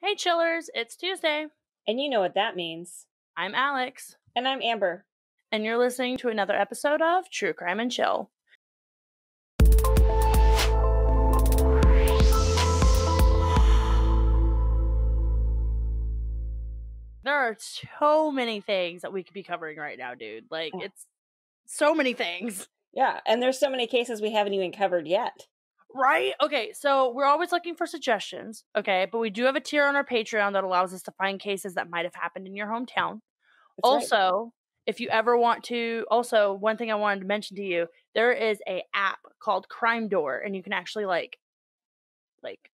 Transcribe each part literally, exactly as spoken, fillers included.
Hey chillers, it's Tuesday. And you know what that means. I'm Alex. And I'm Amber. And you're listening to another episode of True Crime and Chill. There are so many things that we could be covering right now, dude. Like, oh. It's so many things. Yeah, and there's so many cases we haven't even covered yet. Right? Okay, so we're always looking for suggestions, okay? But we do have a tier on our Patreon that allows us to find cases that might have happened in your hometown. That's also, right. If you ever want to, also, one thing I wanted to mention to you, there is a app called Crime Door, and you can actually, like, like,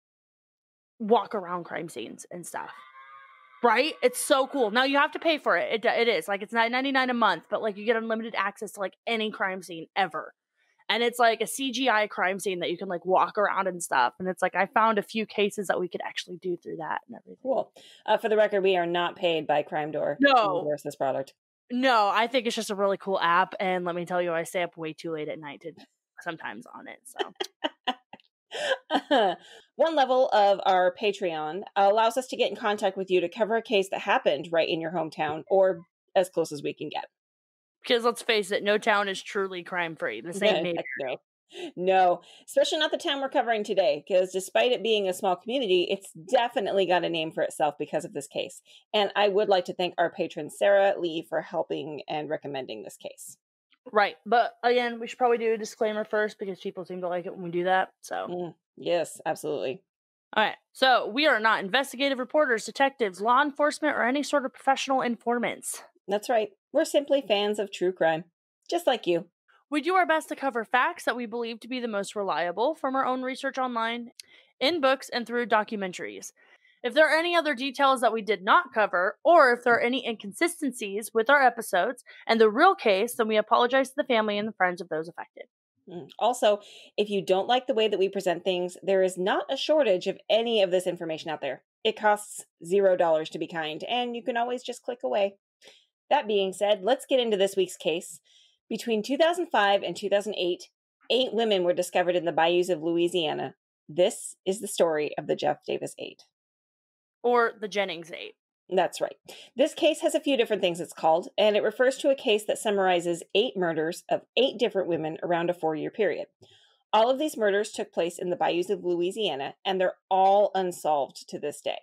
walk around crime scenes and stuff. Right? It's so cool. Now, you have to pay for it. It, it is. Like, it's nine ninety-nine a month, but, like, you get unlimited access to, like, any crime scene ever. And it's like a C G I crime scene that you can like walk around and stuff. And it's like, I found a few cases that we could actually do through that and everything. Cool. Uh, for the record, we are not paid by Crime Door. No. To endorse this product. No, I think it's just a really cool app. And let me tell you, I stay up way too late at night to sometimes on it. So. Uh-huh. One level of our Patreon allows us to get in contact with you to cover a case that happened right in your hometown or as close as we can get. Because let's face it, no town is truly crime-free. The same neighborhood. No, no, especially not the town we're covering today. Because despite it being a small community, it's definitely got a name for itself because of this case. And I would like to thank our patron, Sarah Lee, for helping and recommending this case. Right. But again, we should probably do a disclaimer first because people seem to like it when we do that. So mm, yes, absolutely. All right. So we are not investigative reporters, detectives, law enforcement, or any sort of professional informants. That's right. We're simply fans of true crime, just like you. We do our best to cover facts that we believe to be the most reliable from our own research online, in books, and through documentaries. If there are any other details that we did not cover, or if there are any inconsistencies with our episodes and the real case, then we apologize to the family and the friends of those affected. Also, if you don't like the way that we present things, there is not a shortage of any of this information out there. It costs zero dollars to be kind, and you can always just click away. That being said, let's get into this week's case. Between two thousand five and two thousand eight, eight women were discovered in the bayous of Louisiana. This is the story of the Jeff Davis Eight. Or the Jennings Eight. That's right. This case has a few different things it's called, and it refers to a case that summarizes eight murders of eight different women around a four-year period. All of these murders took place in the bayous of Louisiana, and they're all unsolved to this day.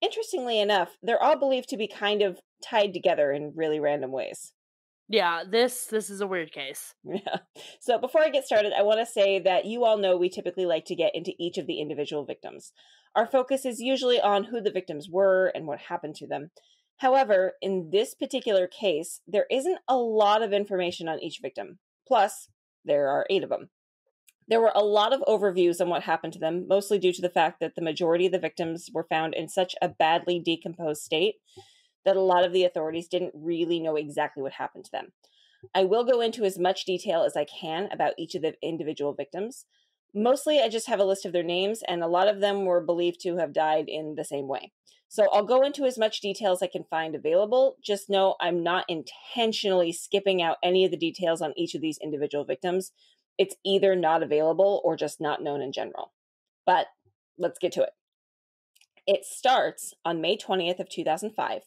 Interestingly enough, they're all believed to be kind of tied together in really random ways. Yeah, this this is a weird case. Yeah. So before I get started, I want to say that you all know we typically like to get into each of the individual victims. Our focus is usually on who the victims were and what happened to them. However, in this particular case, there isn't a lot of information on each victim. Plus, there are eight of them. There were a lot of overviews on what happened to them, mostly due to the fact that the majority of the victims were found in such a badly decomposed state that a lot of the authorities didn't really know exactly what happened to them. I will go into as much detail as I can about each of the individual victims. Mostly, I just have a list of their names, and a lot of them were believed to have died in the same way. So I'll go into as much detail as I can find available. Just know I'm not intentionally skipping out any of the details on each of these individual victims. It's either not available or just not known in general. But let's get to it. It starts on May twentieth of two thousand five,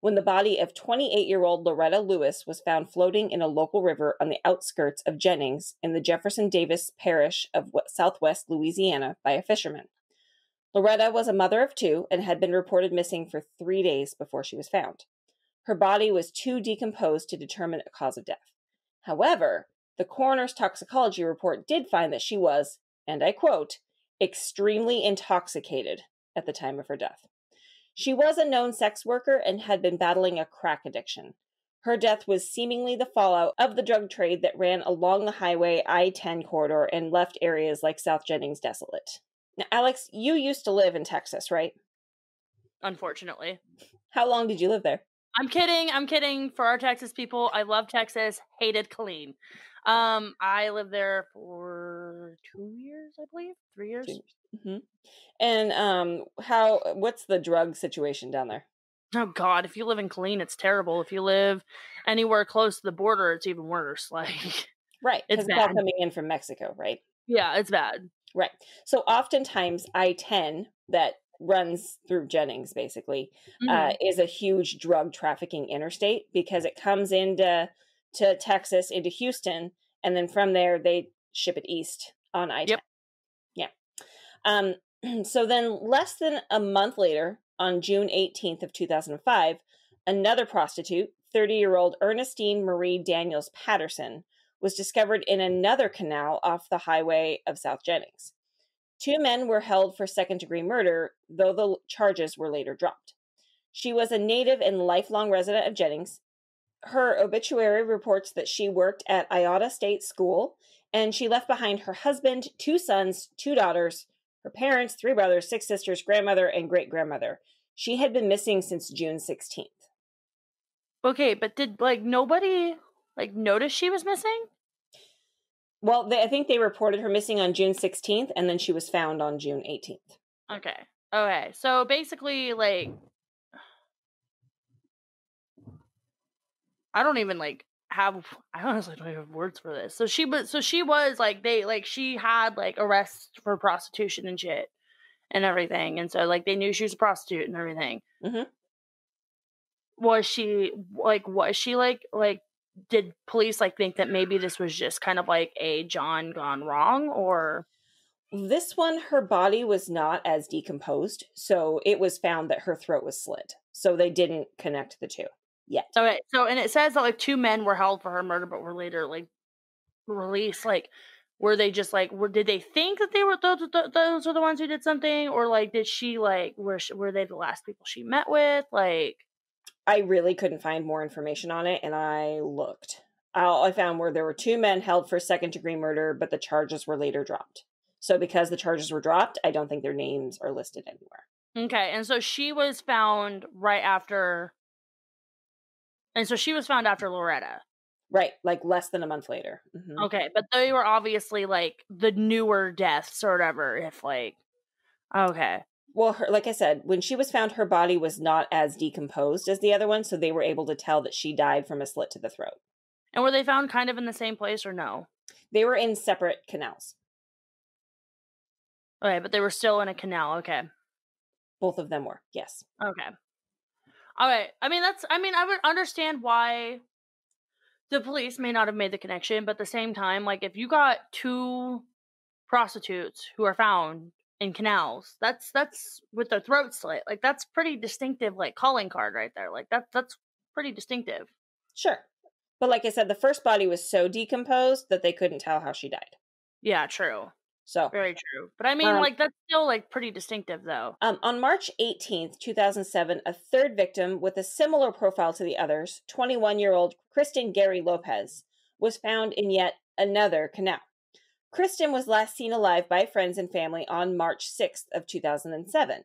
when the body of twenty-eight-year-old Loretta Lewis was found floating in a local river on the outskirts of Jennings in the Jefferson Davis Parish of Southwest Louisiana by a fisherman. Loretta was a mother of two and had been reported missing for three days before she was found. Her body was too decomposed to determine a cause of death. However, the coroner's toxicology report did find that she was, and I quote, extremely intoxicated at the time of her death. She was a known sex worker and had been battling a crack addiction. Her death was seemingly the fallout of the drug trade that ran along the highway I ten corridor and left areas like South Jennings desolate. Now, Alex, you used to live in Texas, right? Unfortunately. How long did you live there? I'm kidding. I'm kidding. For our Texas people, I love Texas, hated Killeen. Um, I lived there for two years, I believe, three years. years. Mm-hmm. And um, how? What's the drug situation down there? Oh God! If you live in Killeen, it's terrible. If you live anywhere close to the border, it's even worse. Like, right? It's, it's all coming in from Mexico, right? Yeah, it's bad. Right. So oftentimes I ten that runs through Jennings, basically, mm-hmm. uh, is a huge drug trafficking interstate, because it comes into to Texas, into Houston, and then from there they ship it east on I ten. Yep. Yeah. Um, so then less than a month later, on June eighteenth of two thousand five, another prostitute, thirty-year-old Ernestine Marie Daniels Patterson, was discovered in another canal off the highway of South Jennings. Two men were held for second-degree murder, though the charges were later dropped. She was a native and lifelong resident of Jennings. Her obituary reports that she worked at Iota State School, and she left behind her husband, two sons, two daughters, her parents, three brothers, six sisters, grandmother, and great-grandmother. She had been missing since June sixteenth. Okay, but did, like, nobody, like, notice she was missing? Well, they, I think they reported her missing on June sixteenth, and then she was found on June eighteenth. Okay. Okay. So basically, like, I don't even, like, have, I honestly don't even have words for this. So she was, so she was, like, they, like, she had, like, arrests for prostitution and shit and everything. And so, like, they knew she was a prostitute and everything. Mm-hmm. Was she, like, was she, like, like, did police, like, think that maybe this was just kind of like a John gone wrong, or? This one, her body was not as decomposed, so it was found that her throat was slit. So they didn't connect the two yet. Okay, so, and it says that, like, two men were held for her murder, but were later, like, released. Like, were they just, like, were, did they think that they were, those, those were the ones who did something? Or, like, did she, like, were, were they the last people she met with? Like, I really couldn't find more information on it, and I looked. All I found were there were two men held for second-degree murder, but the charges were later dropped. So because the charges were dropped, I don't think their names are listed anywhere. Okay, and so she was found right after... And so she was found after Loretta. Right, like less than a month later. Mm-hmm. Okay, but they were obviously, like, the newer deaths or whatever, if, like... Okay. Well, her, like I said, when she was found, her body was not as decomposed as the other one, so they were able to tell that she died from a slit to the throat. And were they found kind of in the same place, or no? They were in separate canals. Okay, but they were still in a canal, okay. Both of them were, yes. Okay. All right, I mean, that's, I mean, I would understand why the police may not have made the connection, but at the same time, like, if you got two prostitutes who are found in canals, that's that's with their throat slit, like, that's pretty distinctive, like, calling card right there. Like, that's that's pretty distinctive. Sure, but like I said, the first body was so decomposed that they couldn't tell how she died. Yeah, true. So very true. But I mean, um, like, that's still, like, pretty distinctive, though. Um, on March eighteenth, two thousand seven, a third victim with a similar profile to the others, twenty-one-year-old Kristen Gary Lopez, was found in yet another canal. Kristen was last seen alive by friends and family on March sixth of two thousand seven.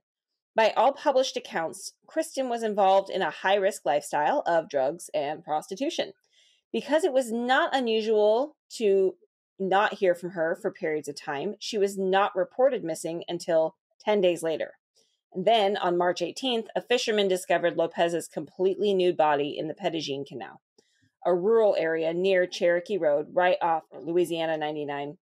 By all published accounts, Kristen was involved in a high-risk lifestyle of drugs and prostitution. Because it was not unusual to not hear from her for periods of time, she was not reported missing until ten days later. And then, on March eighteenth, a fisherman discovered Lopez's completely nude body in the Pettigene Canal, a rural area near Cherokee Road, right off Louisiana ninety-nine.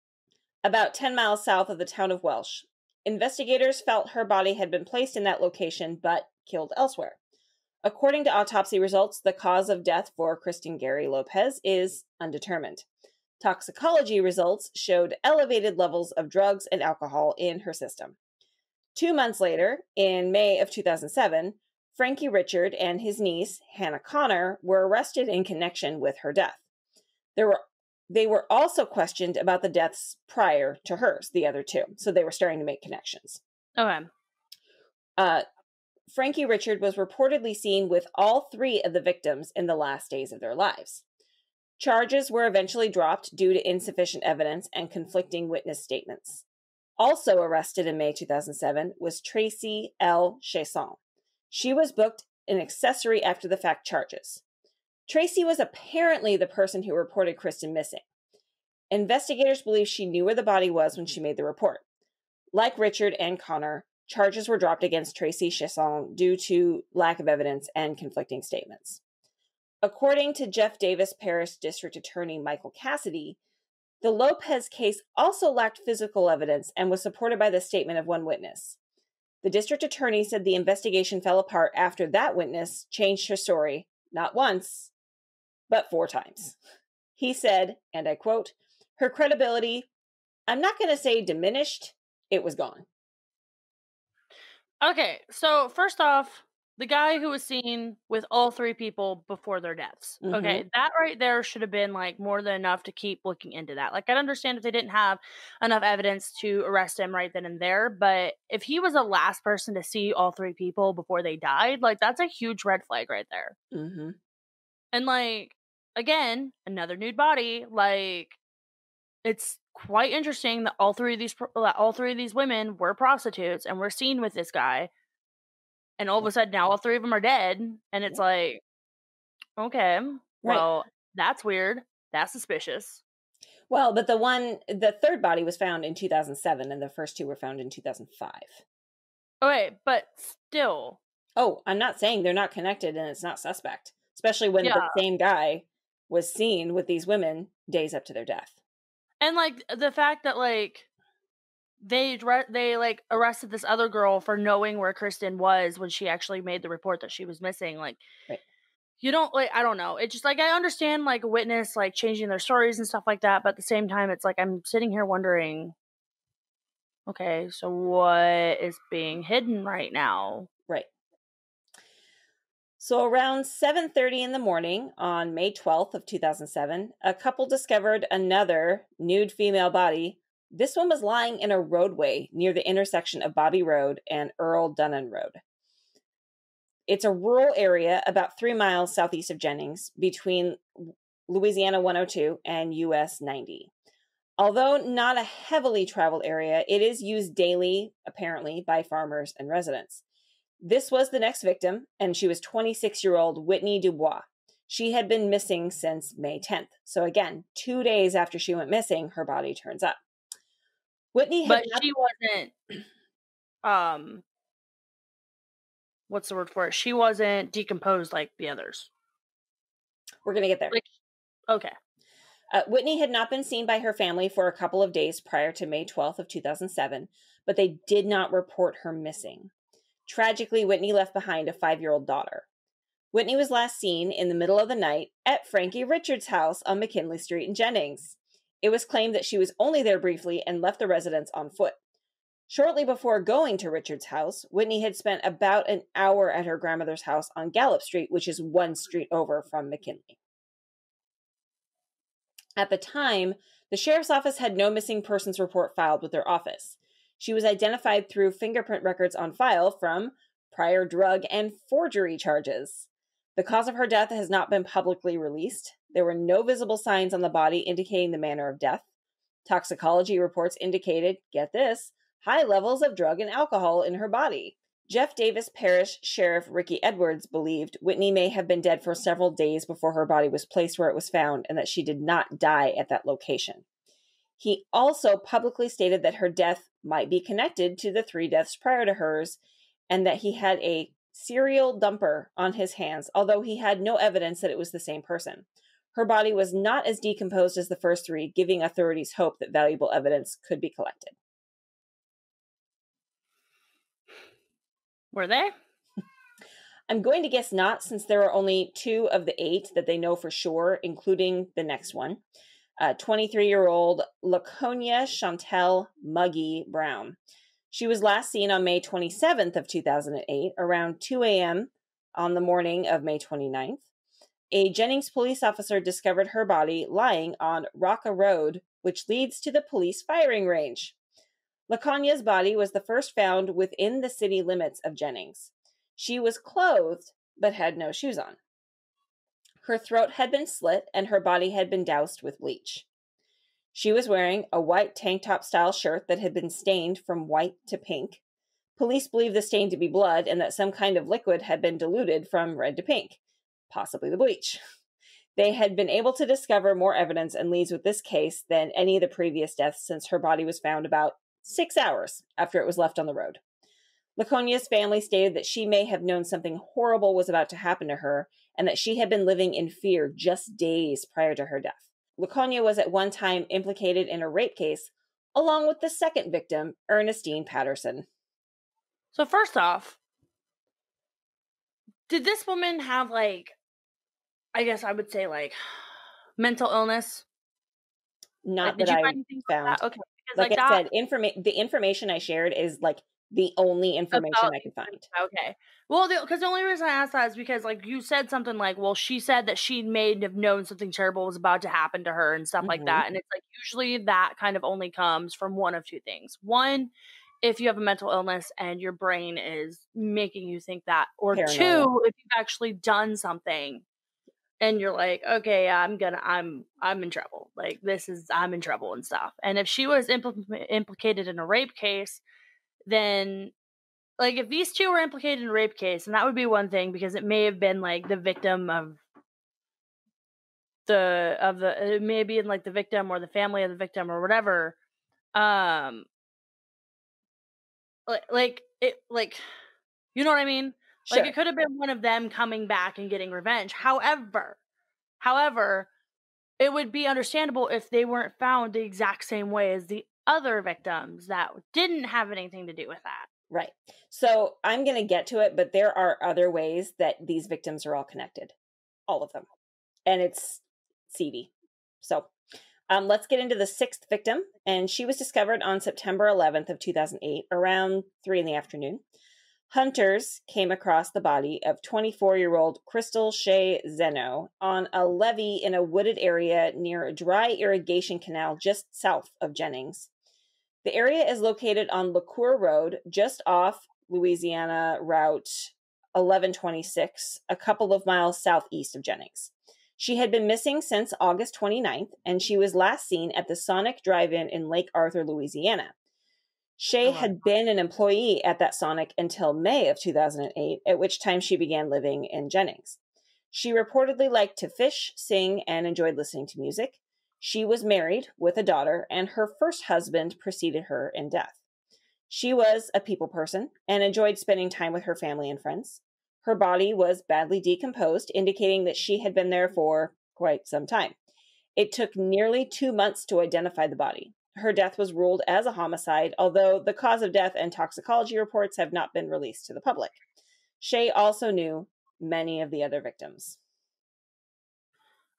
About ten miles south of the town of Welsh. Investigators felt her body had been placed in that location, but killed elsewhere. According to autopsy results, the cause of death for Kristen Gary Lopez is undetermined. Toxicology results showed elevated levels of drugs and alcohol in her system. Two months later, in May of two thousand seven, Frankie Richard and his niece, Hannah Connor, were arrested in connection with her death. There were They were also questioned about the deaths prior to hers, the other two. So they were starting to make connections. Okay. Uh, Frankie Richard was reportedly seen with all three of the victims in the last days of their lives. Charges were eventually dropped due to insufficient evidence and conflicting witness statements. Also arrested in May two thousand seven was Tracy L. Chasson. She was booked an accessory after the fact charges. Tracy was apparently the person who reported Kristen missing. Investigators believe she knew where the body was when she made the report. Like Richard and Connor, charges were dropped against Tracy Chasson due to lack of evidence and conflicting statements. According to Jeff Davis Parish District Attorney Michael Cassidy, the Lopez case also lacked physical evidence and was supported by the statement of one witness. The district attorney said the investigation fell apart after that witness changed her story, not once, but four times. He said, and I quote, her credibility, I'm not going to say diminished, it was gone. Okay, so first off, the guy who was seen with all three people before their deaths. Mm-hmm. Okay, that right there should have been like more than enough to keep looking into that. Like, I'd understand if they didn't have enough evidence to arrest him right then and there, but if he was the last person to see all three people before they died, like, that's a huge red flag right there. Mm-hmm. And like, again, another nude body. Like, it's quite interesting that all three of these all three of these women were prostitutes and were seen with this guy. And all of a sudden, now all three of them are dead. And it's like, okay, well, right. That's weird. That's suspicious. Well, but the one, the third body was found in two thousand seven, and the first two were found in two thousand five. Okay, but still. Oh, I'm not saying they're not connected and it's not suspect. Especially when yeah. the same guy was seen with these women days up to their death. And, like, the fact that, like... They, they like, arrested this other girl for knowing where Kristen was when she actually made the report that she was missing. Like, right. you don't, like, I don't know. It's just, like, I understand, like, a witness, like, changing their stories and stuff like that. But at the same time, it's like, I'm sitting here wondering, okay, so what is being hidden right now? Right. So around seven thirty in the morning on May twelfth of two thousand seven, a couple discovered another nude female body. This one was lying in a roadway near the intersection of Bobby Road and Earl Dunnan Road. It's a rural area about three miles southeast of Jennings between Louisiana one oh two and U S ninety. Although not a heavily traveled area, it is used daily, apparently, by farmers and residents. This was the next victim, and she was twenty-six-year-old Whitney Dubois. She had been missing since May tenth. So again, two days after she went missing, her body turns up. Whitney had but not she wasn't, um, what's the word for it? She wasn't decomposed like the others. We're going to get there. Like, okay. Uh, Whitney had not been seen by her family for a couple of days prior to May twelfth of two thousand seven, but they did not report her missing. Tragically, Whitney left behind a five-year-old daughter. Whitney was last seen in the middle of the night at Frankie Richard's house on McKinley Street in Jennings. It was claimed that she was only there briefly and left the residence on foot. Shortly before going to Richard's house, Whitney had spent about an hour at her grandmother's house on Gallup Street, which is one street over from McKinley. At the time, the sheriff's office had no missing persons report filed with their office. She was identified through fingerprint records on file from prior drug and forgery charges. The cause of her death has not been publicly released. There were no visible signs on the body indicating the manner of death. Toxicology reports indicated, get this, high levels of drug and alcohol in her body. Jeff Davis Parish Sheriff Ricky Edwards believed Whitney may have been dead for several days before her body was placed where it was found and that she did not die at that location. He also publicly stated that her death might be connected to the three deaths prior to hers and that he had a serial dumper on his hands, although he had no evidence that it was the same person. Her body was not as decomposed as the first three, giving authorities hope that valuable evidence could be collected. Were they? I'm going to guess not, since there are only two of the eight that they know for sure, including the next one, uh, twenty-three-year-old Laconia Chantel Muggy Brown. She was last seen on May twenty-seventh of two thousand eight, around two a.m. on the morning of May twenty-ninth. A Jennings police officer discovered her body lying on Rocca Road, which leads to the police firing range. Laconia's body was the first found within the city limits of Jennings. She was clothed, but had no shoes on. Her throat had been slit, and her body had been doused with bleach. She was wearing a white tank top style shirt that had been stained from white to pink. Police believe the stain to be blood and that some kind of liquid had been diluted from red to pink, possibly the bleach. They had been able to discover more evidence and leads with this case than any of the previous deaths, since her body was found about six hours after it was left on the road. Laconia's family stated that she may have known something horrible was about to happen to her and that she had been living in fear just days prior to her death. Laconia was at one time implicated in a rape case, along with the second victim, Ernestine Patterson. So first off, did this woman have, like, I guess I would say, like, mental illness? Not like, that I found. That? Okay. Because, like, like I that, said, informa- the information I shared is, like, the only information about, I could find. Okay. Well, because the, the only reason I asked that is because, like, you said something like, well, she said that she may have known something terrible was about to happen to her and stuff mm-hmm. like that. And it's like, usually that kind of only comes from one of two things. One, if you have a mental illness and your brain is making you think that. Or Paranoid. Two, if you've actually done something and you're like, okay, I'm gonna, I'm, I'm in trouble. Like, this is, I'm in trouble and stuff. And if she was impl- implicated in a rape case, then, like, if these two were implicated in a rape case, and that would be one thing, because it may have been, like, the victim of the, of the, it may have been, like, the victim or the family of the victim or whatever. Um, like, like, it, like, you know what I mean? Sure. Like, it could have been one of them coming back and getting revenge. However, however, it would be understandable if they weren't found the exact same way as the other victims that didn't have anything to do with that. Right. So I'm going to get to it, but there are other ways that these victims are all connected, all of them. And it's seedy. So um, let's get into the sixth victim. And she was discovered on September eleventh of two thousand eight, around three in the afternoon. Hunters came across the body of twenty-four-year-old Crystal Shea Zeno on a levee in a wooded area near a dry irrigation canal just south of Jennings. The area is located on LaCour Road, just off Louisiana Route eleven twenty-six, a couple of miles southeast of Jennings. She had been missing since August twenty-ninth, and she was last seen at the Sonic Drive-In in Lake Arthur, Louisiana. Shea had been an employee at that Sonic until May of two thousand eight, at which time she began living in Jennings. She reportedly liked to fish, sing, and enjoyed listening to music. She was married with a daughter, and her first husband preceded her in death. She was a people person and enjoyed spending time with her family and friends. Her body was badly decomposed, indicating that she had been there for quite some time. It took nearly two months to identify the body. Her death was ruled as a homicide, although the cause of death and toxicology reports have not been released to the public. Shea also knew many of the other victims.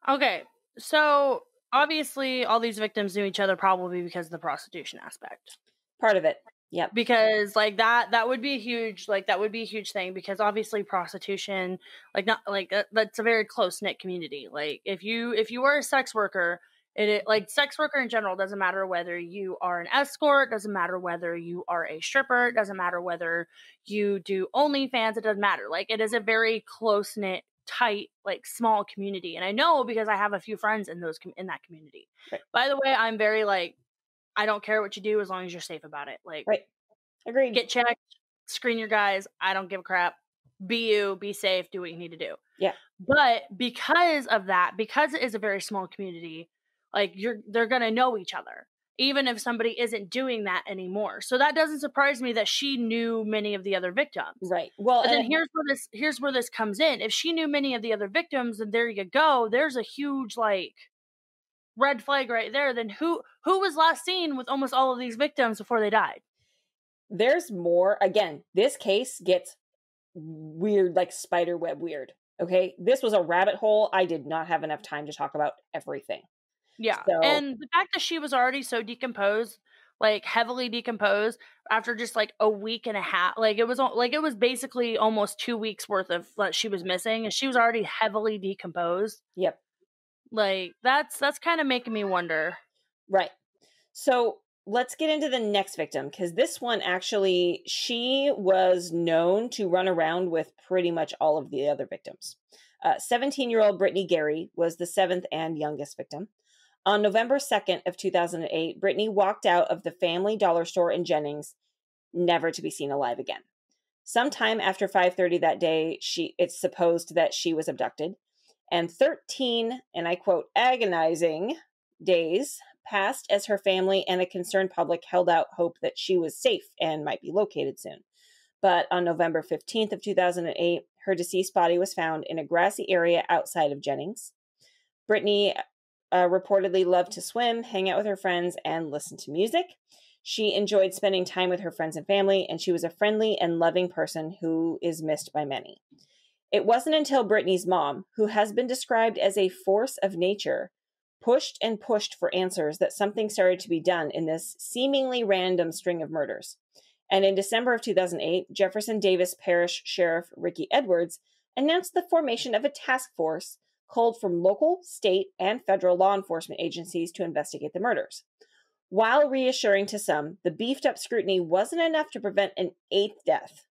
Okay, so obviously, all these victims knew each other probably because of the prostitution aspect. Part of it, yeah. Because, like, that that would be a huge, like, that would be a huge thing, because obviously prostitution, like, not like uh, that's a very close-knit community. Like, if you if you are a sex worker, it, it like sex worker in general, doesn't matter whether you are an escort, doesn't matter whether you are a stripper, doesn't matter whether you do OnlyFans, it doesn't matter. Like, it is a very close-knit, tight, like, small community. And I know because I have a few friends in those com- in that community. Right. By the way, I'm very, like, I don't care what you do as long as you're safe about it. Like, right. Agreed. Get checked, screen your guys. I don't give a crap. Be you, be safe, do what you need to do. Yeah. But because of that, because it is a very small community, like, you're, they're going to know each other, even if somebody isn't doing that anymore. So that doesn't surprise me that she knew many of the other victims. Right. Well, and, and then here's where this, here's where this comes in. If she knew many of the other victims, then there you go. There's a huge, like, red flag right there. Then who, who was last seen with almost all of these victims before they died? There's more. Again, this case gets weird, like spider web weird. Okay. This was a rabbit hole. I did not have enough time to talk about everything. Yeah, so, and the fact that she was already so decomposed, like, heavily decomposed after just, like, a week and a half, like, it was like it was basically almost two weeks worth of what she was missing, and she was already heavily decomposed. Yep, like that's that's kind of making me wonder. Right. So let's get into the next victim, because this one actually, she was known to run around with pretty much all of the other victims. Uh, seventeen-year-old Brittany Gary was the seventh and youngest victim. On November second of two thousand eight, Brittany walked out of the Family Dollar store in Jennings, never to be seen alive again. Sometime after five thirty that day, she it's supposed that she was abducted. And thirteen, and I quote, agonizing days passed as her family and the concerned public held out hope that she was safe and might be located soon. But on November fifteenth of two thousand eight, her deceased body was found in a grassy area outside of Jennings. Brittany Uh, reportedly loved to swim, hang out with her friends, and listen to music. She enjoyed spending time with her friends and family, and she was a friendly and loving person who is missed by many. It wasn't until Brittany's mom, who has been described as a force of nature, pushed and pushed for answers that something started to be done in this seemingly random string of murders. And in December of two thousand eight, Jefferson Davis Parish Sheriff Ricky Edwards announced the formation of a task force called from local, state, and federal law enforcement agencies to investigate the murders. While reassuring to some, the beefed-up scrutiny wasn't enough to prevent an eighth death.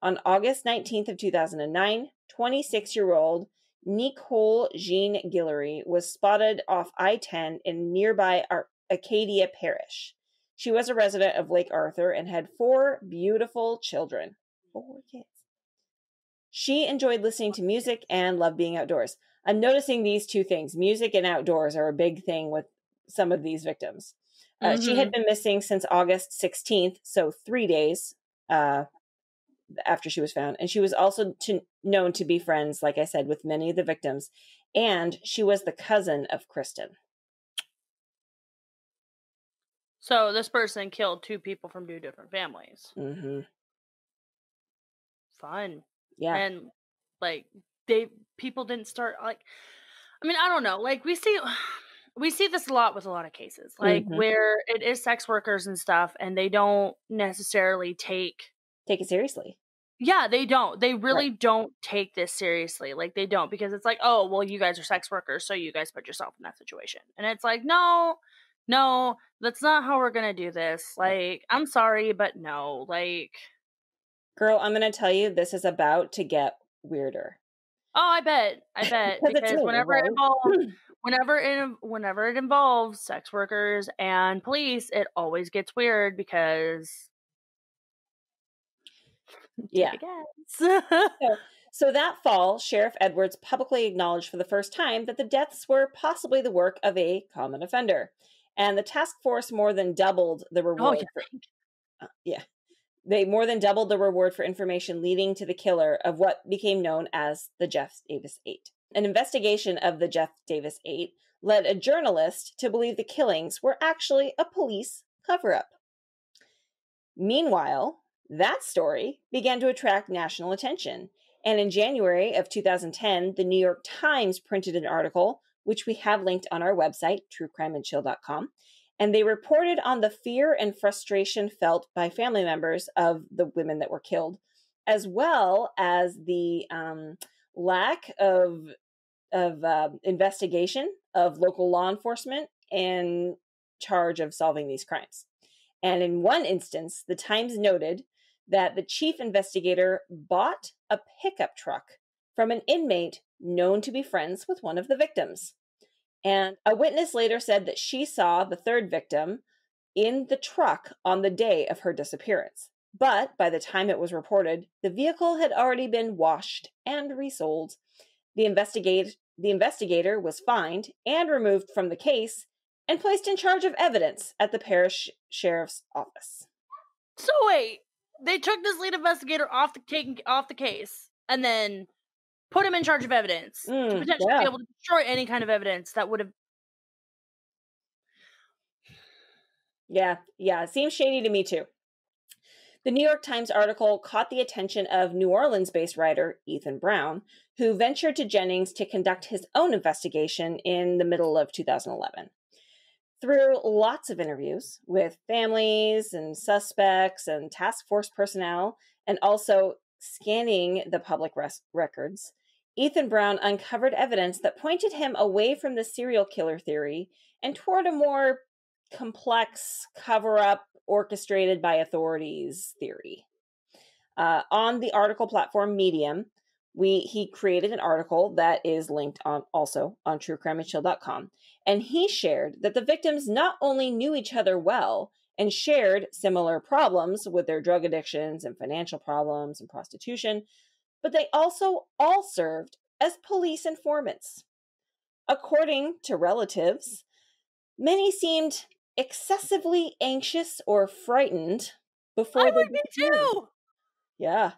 On August nineteenth of two thousand nine, twenty-six-year-old Nicole Jean Guillory was spotted off I ten in nearby Acadia Parish. She was a resident of Lake Arthur and had four beautiful children. Four kids. She enjoyed listening to music and loved being outdoors. I'm noticing these two things. Music and outdoors are a big thing with some of these victims. Uh, mm-hmm. She had been missing since August sixteenth, so three days uh, after she was found. And she was also to, known to be friends, like I said, with many of the victims. And she was the cousin of Kristen. So this person killed two people from two different families. Mm-hmm. Fun. Yeah. And, like, they people didn't start, like, I mean, I don't know. Like, we see... We see this a lot with a lot of cases, like mm-hmm. where it is sex workers and stuff, and they don't necessarily take... Take it seriously. Yeah, they don't. They really right. don't take this seriously. Like, they don't, because it's like, oh, well, you guys are sex workers, so you guys put yourself in that situation. And it's like, no, no, that's not how we're going to do this. Like, I'm sorry, but no, like... Girl, I'm going to tell you, this is about to get weirder. Oh, I bet. I bet. Because really whenever it involves... Whenever it, whenever it involves sex workers and police, it always gets weird because... Yeah. so, so that fall, Sheriff Edwards publicly acknowledged for the first time that the deaths were possibly the work of a common offender. And the task force more than doubled the reward. Oh, yeah. For, uh, yeah. They more than doubled the reward for information leading to the killer of what became known as the Jeff Davis Eight. An investigation of the Jeff Davis Eight led a journalist to believe the killings were actually a police cover-up. Meanwhile, that story began to attract national attention, and in January of two thousand ten, the New York Times printed an article, which we have linked on our website, true crime and chill dot com, and they reported on the fear and frustration felt by family members of the women that were killed, as well as the... Um, lack of of uh, investigation of local law enforcement in charge of solving these crimes. And in one instance, the Times noted that the chief investigator bought a pickup truck from an inmate known to be friends with one of the victims. And a witness later said that she saw the third victim in the truck on the day of her disappearance. But by the time it was reported, the vehicle had already been washed and resold. The investigate the investigator was fined and removed from the case and placed in charge of evidence at the parish sheriff's office. So wait, they took this lead investigator off the take, off the case and then put him in charge of evidence mm, to potentially yeah. be able to destroy any kind of evidence that would have. Yeah, yeah, it seems shady to me too. The New York Times article caught the attention of New Orleans-based writer Ethan Brown, who ventured to Jennings to conduct his own investigation in the middle of two thousand eleven. Through lots of interviews with families and suspects and task force personnel, and also scanning the public res- records, Ethan Brown uncovered evidence that pointed him away from the serial killer theory and toward a more complex cover-up orchestrated by authorities theory. Uh, on the article platform Medium, we he created an article that is linked on also on true crime and chill dot com, and he shared that the victims not only knew each other well and shared similar problems with their drug addictions and financial problems and prostitution, but they also all served as police informants. According to relatives, many seemed excessively anxious or frightened before. I would be too. Yeah.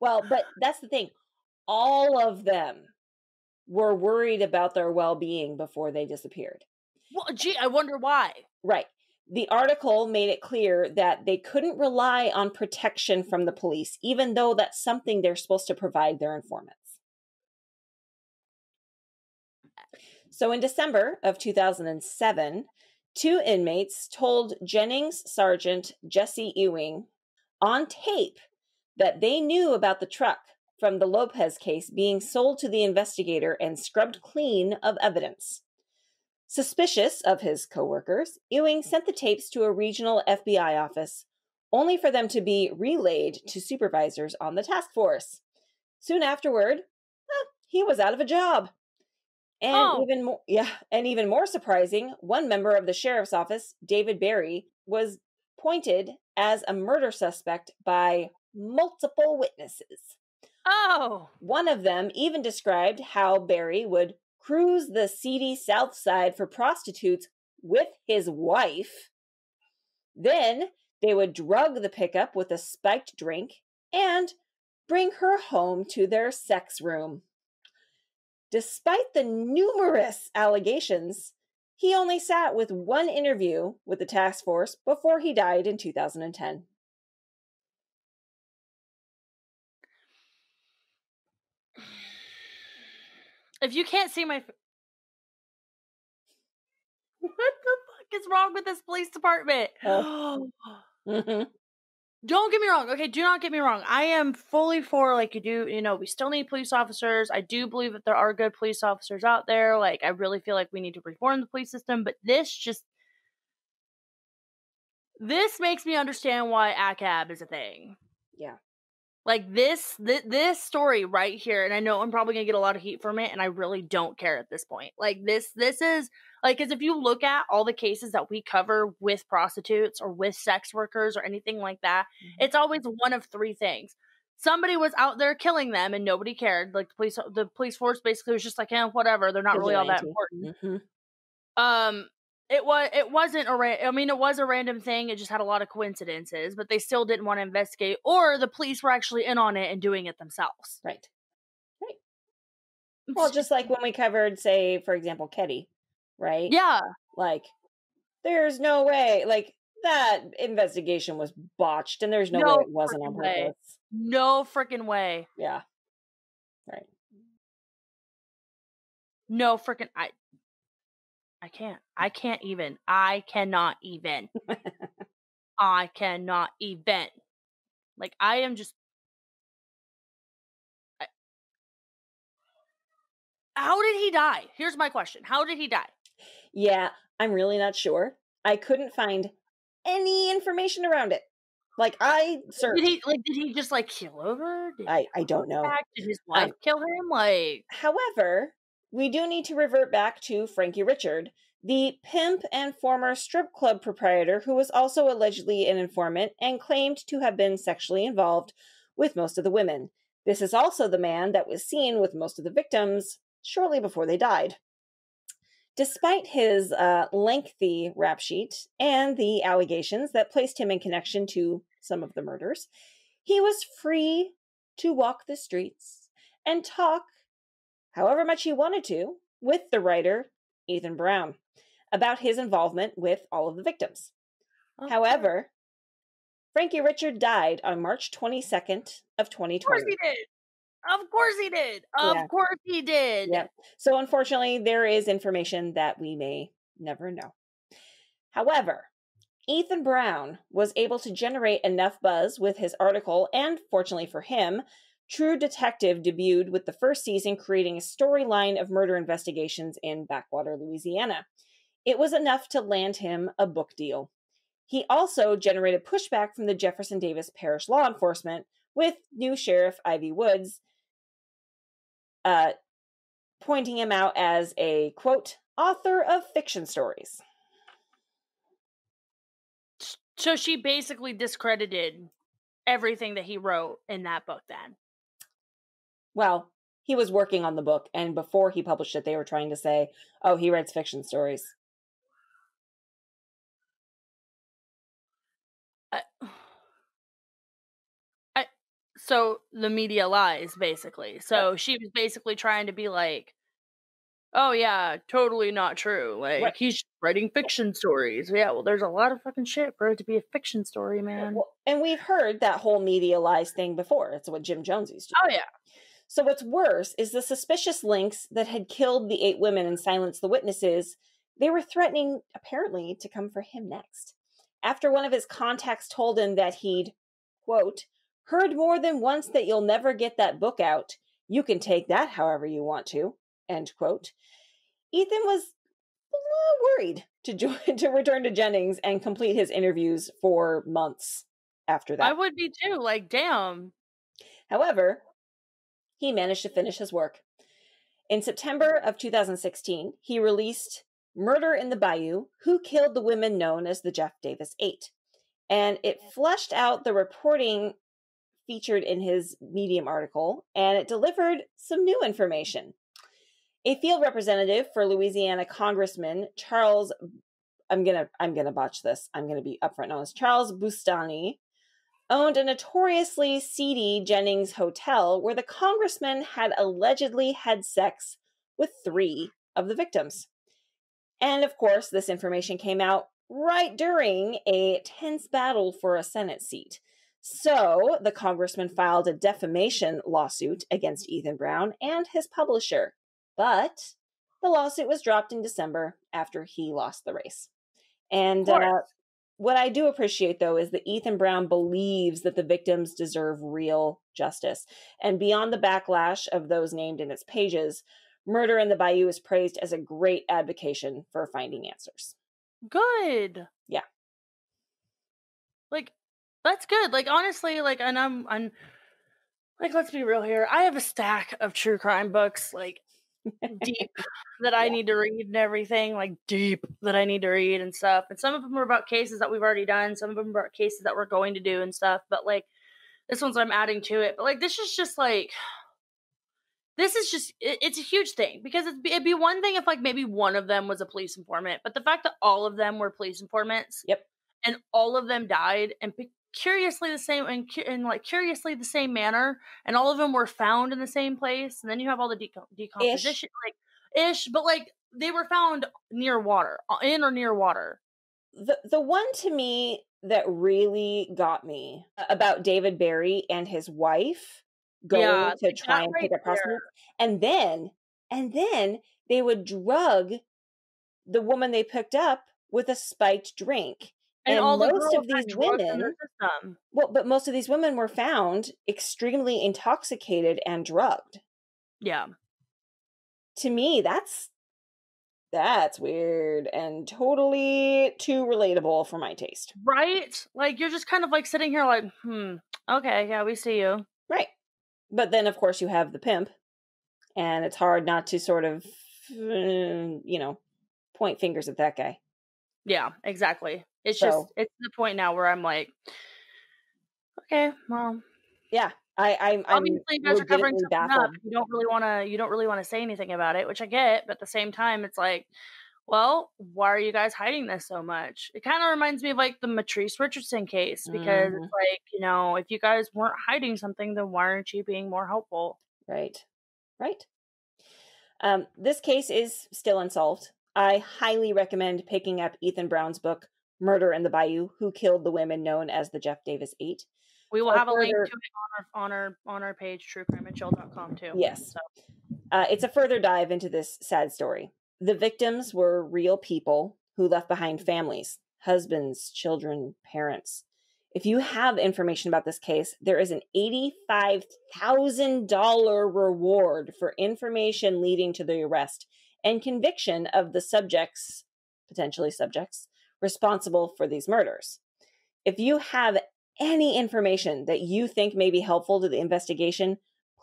Well, but that's the thing. All of them were worried about their well-being before they disappeared. Well, gee, I wonder why. Right. The article made it clear that they couldn't rely on protection from the police, even though that's something they're supposed to provide their informants. So in December of two thousand seven, two inmates told Jennings Sergeant Jesse Ewing on tape that they knew about the truck from the Lopez case being sold to the investigator and scrubbed clean of evidence. Suspicious of his co-workers, Ewing sent the tapes to a regional F B I office, only for them to be relayed to supervisors on the task force. Soon afterward, eh, he was out of a job. And oh. even more, yeah, and even more surprising, one member of the sheriff's office, David Barry, was pointed as a murder suspect by multiple witnesses. Oh! One of them even described how Barry would cruise the seedy South Side for prostitutes with his wife. Then they would drug the pickup with a spiked drink and bring her home to their sex room. Despite the numerous allegations, he only sat with one interview with the task force before he died in two thousand ten. If you can't see my... F what the fuck is wrong with this police department? Oh. Mm-hmm. Don't get me wrong. Okay, do not get me wrong. I am fully for, like, you do, you know, we still need police officers. I do believe that there are good police officers out there. Like, I really feel like we need to reform the police system. But this just... This makes me understand why A C A B is a thing. Yeah. Like, this, th this story right here, and I know I'm probably going to get a lot of heat from it, and I really don't care at this point. Like, this, this is, like, because if you look at all the cases that we cover with prostitutes or with sex workers or anything like that, mm-hmm. it's always one of three things. Somebody was out there killing them and nobody cared. Like, the police, the police force basically was just like, eh, whatever, they're not really all that important. Mm-hmm. Um... It was. It wasn't a. Ra I mean, it was a random thing. It just had a lot of coincidences, but they still didn't want to investigate, or the police were actually in on it and doing it themselves. Right. Right. Well, just like when we covered, say, for example, Ketty, right? Yeah. Like, there's no way. Like, that investigation was botched, and there's no, no way it wasn't on purpose. No freaking way. Yeah. Right. No freaking. I. I can't. I can't even. I cannot even. I cannot even. Like, I am just... I... How did he die? Here's my question. How did he die? Yeah, I'm really not sure. I couldn't find any information around it. Like, I searched. Did he, like, did he just, like, keel over? Did I, I don't know. Back? Did his wife I... kill him? Like, however... We do need to revert back to Frankie Richard, the pimp and former strip club proprietor who was also allegedly an informant and claimed to have been sexually involved with most of the women. This is also the man that was seen with most of the victims shortly before they died. Despite his uh, lengthy rap sheet and the allegations that placed him in connection to some of the murders, he was free to walk the streets and talk however much he wanted to, with the writer, Ethan Brown, about his involvement with all of the victims. Okay. However, Frankie Richard died on March twenty-second of twenty twenty. Of course he did. Of course he did. Of yeah. course he did. Yeah. So unfortunately, there is information that we may never know. However, Ethan Brown was able to generate enough buzz with his article, and fortunately for him, True Detective debuted with the first season creating a storyline of murder investigations in Backwater, Louisiana. It was enough to land him a book deal. He also generated pushback from the Jefferson Davis Parish law enforcement, with new Sheriff Ivy Woods uh, pointing him out as a, quote, author of fiction stories. So she basically discredited everything that he wrote in that book then. Well, he was working on the book, and before he published it, they were trying to say, oh, he writes fiction stories. I, I, so the media lies, basically. So yeah. She was basically trying to be like, oh yeah, totally not true. Like, right. He's writing fiction stories. Yeah, well, there's a lot of fucking shit for it to be a fiction story, man. Well, and we've heard that whole medialized thing before. It's what Jim Jones used to do. Oh, yeah. So what's worse is the suspicious links that had killed the eight women and silenced the witnesses, they were threatening, apparently, to come for him next. After one of his contacts told him that he'd, quote, heard more than once that you'll never get that book out. You can take that however you want to, end quote. Ethan was a little worried to join, to return to Jennings and complete his interviews for months after that. I would be too, like, damn. However, he managed to finish his work. In September of two thousand sixteen, he released Murder in the Bayou, Who Killed the Women Known as the Jeff Davis Eight. And it fleshed out the reporting featured in his Medium article, and it delivered some new information. A field representative for Louisiana Congressman Charles, I'm gonna, I'm gonna botch this. I'm gonna be upfront and honest. Charles Bustani owned a notoriously seedy Jennings hotel where the congressman had allegedly had sex with three of the victims. And of course, this information came out right during a tense battle for a Senate seat. So the congressman filed a defamation lawsuit against Ethan Brown and his publisher, but the lawsuit was dropped in December after he lost the race. And uh, what I do appreciate, though, is that Ethan Brown believes that the victims deserve real justice. And beyond the backlash of those named in its pages, Murder in the Bayou is praised as a great advocation for finding answers. Good. Yeah. Like, that's good. Like, honestly, like, and I'm, I'm, like, let's be real here. I have a stack of true crime books, like, deep that I yeah. need to read and everything, like, deep that I need to read and stuff. And some of them are about cases that we've already done. Some of them are about cases that we're going to do and stuff. But, like, this one's I'm adding to it. But, like, this is just, like... This is just, it, it's a huge thing because it'd be, it'd be one thing if like maybe one of them was a police informant, but the fact that all of them were police informants, yep, and all of them died and curiously the same and in like curiously the same manner, and all of them were found in the same place, and then you have all the decom- decomposition, ish. like ish, but like they were found near water, in or near water. The the one to me that really got me about David Barry and his wife. Going yeah, to try and right pick up prostitutes, and then and then they would drug the woman they picked up with a spiked drink, and, and all most the of these women. Well, but most of these women were found extremely intoxicated and drugged. Yeah, to me, that's that's weird and totally too relatable for my taste. Right? Like you're just kind of like sitting here, like, hmm, okay, yeah, we see you, right. But then, of course, you have the pimp, and it's hard not to sort of, you know, point fingers at that guy. Yeah, exactly. It's so, just, it's the point now where I'm like, okay, well. Yeah, I, I'm obviously you guys are covering something up. You don't really want to, you don't really want to say anything about it, which I get, but at the same time, it's like, well, why are you guys hiding this so much? It kind of reminds me of like the Matrice Richardson case because mm. it's like, you know, if you guys weren't hiding something, then why aren't you being more helpful? Right. Right. Um, this case is still unsolved. I highly recommend picking up Ethan Brown's book, Murder in the Bayou, Who Killed the Women Known as the Jeff Davis Eight. We will Our have murder- a link to it on our, on our, on our page, true crime and chill dot com too. Yes. So. Uh, it's a further dive into this sad story. The victims were real people who left behind families, husbands, children, parents. If you have information about this case, there is an eighty-five thousand dollars reward for information leading to the arrest and conviction of the subjects, potentially subjects, responsible for these murders. If you have any information that you think may be helpful to the investigation,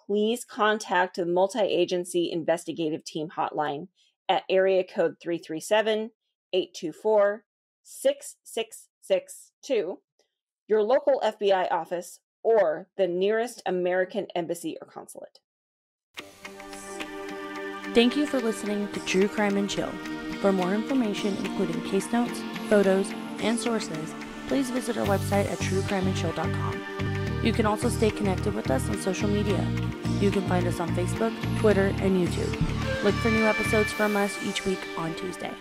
please contact the Multi-Agency Investigative Team Hotline at area code three three seven, eight two four, six six six two, your local F B I office, or the nearest American embassy or consulate. Thank you for listening to True Crime and Chill. For more information, including case notes, photos, and sources, please visit our website at true crime and chill dot com. You can also stay connected with us on social media. You can find us on Facebook, Twitter, and YouTube. Look for new episodes from us each week on Tuesday.